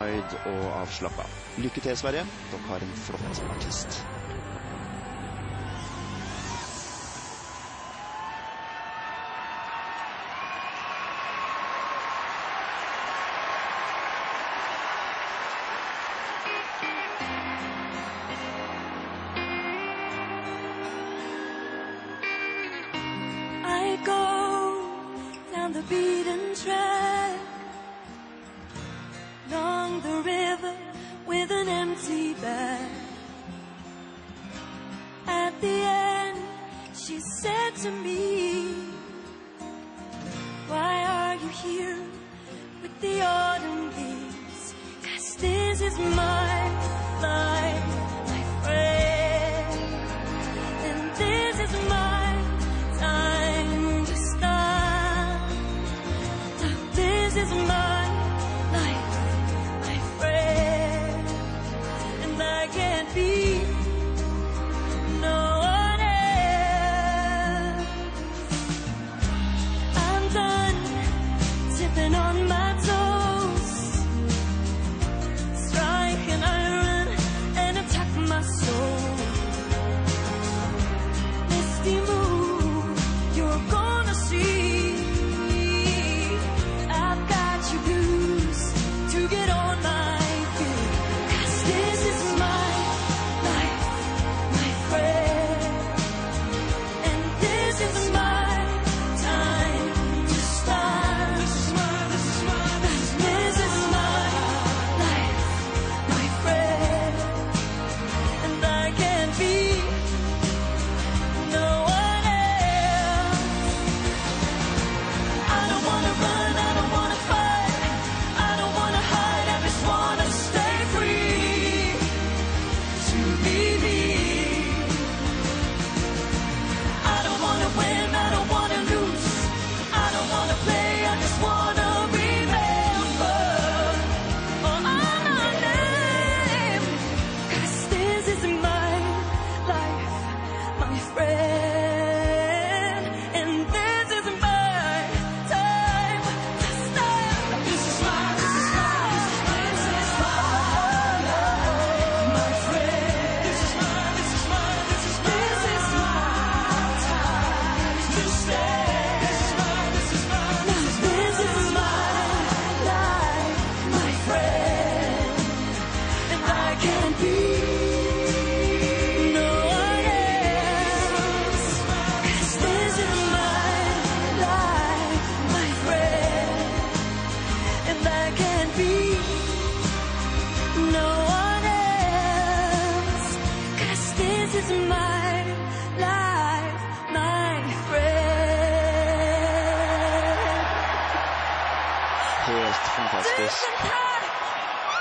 Og avslappa. Lykke til, Sverige. Dere har en flott artist. I go down the beaten track, along the river with an empty bag. At the end, she said to me, "Why are you here with the autumn leaves? 'Cause this is my life, my friend, and this is my time to stop. Now this is my life, I can't be no one else. I'm done tipping on my toes, strike an iron and attack my soul. Misty moon, you're gonna see I've got your blues to get on my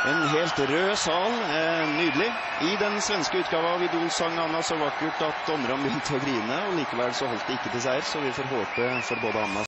en helt rød sal, nydelig. I den svenske utgaven av Idol sang Anna så vakkert at dommerne begynte å grine, og likevel så holdt det ikke til seier, så vi får håpe for både Anna